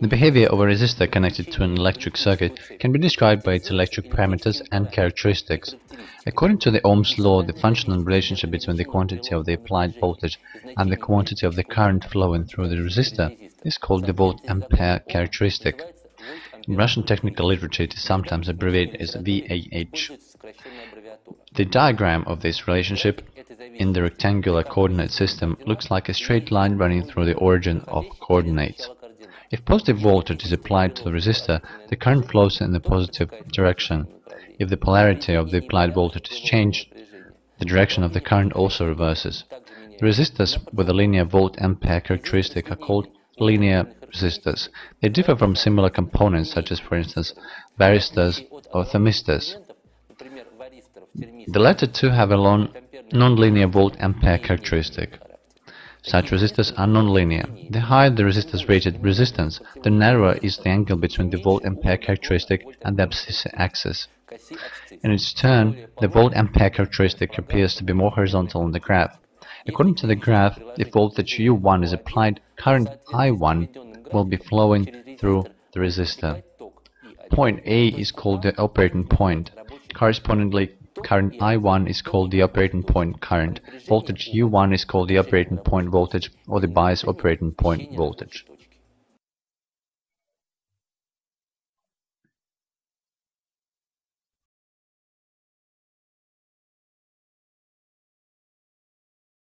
The behavior of a resistor connected to an electric circuit can be described by its electric parameters and characteristics. According to the Ohm's law, the functional relationship between the quantity of the applied voltage and the quantity of the current flowing through the resistor is called the Volt-Ampere characteristic. In Russian technical literature, it is sometimes abbreviated as VAH. The diagram of this relationship in the rectangular coordinate system looks like a straight line running through the origin of coordinates. If positive voltage is applied to the resistor, the current flows in the positive direction. If the polarity of the applied voltage is changed, the direction of the current also reverses. The resistors with a linear volt-ampere characteristic are called linear resistors. They differ from similar components such as, for instance, varistors or thermistors. The latter two have a non-linear volt-ampere characteristic. Such resistors are non-linear. The higher the resistor's rated resistance, the narrower is the angle between the volt-ampere characteristic and the abscissor axis. In its turn, the volt-ampere characteristic appears to be more horizontal on the graph. According to the graph, if voltage U1 is applied, current I1 will be flowing through the resistor. Point A is called the operating point. Correspondingly, current I1 is called the operating point current, voltage U1 is called the operating point voltage or the bias operating point voltage.